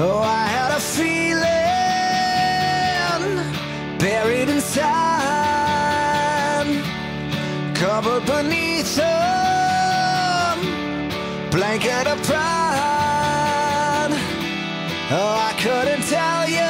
Oh, I had a feeling buried in time, covered beneath a blanket of pride. Oh, I couldn't tell you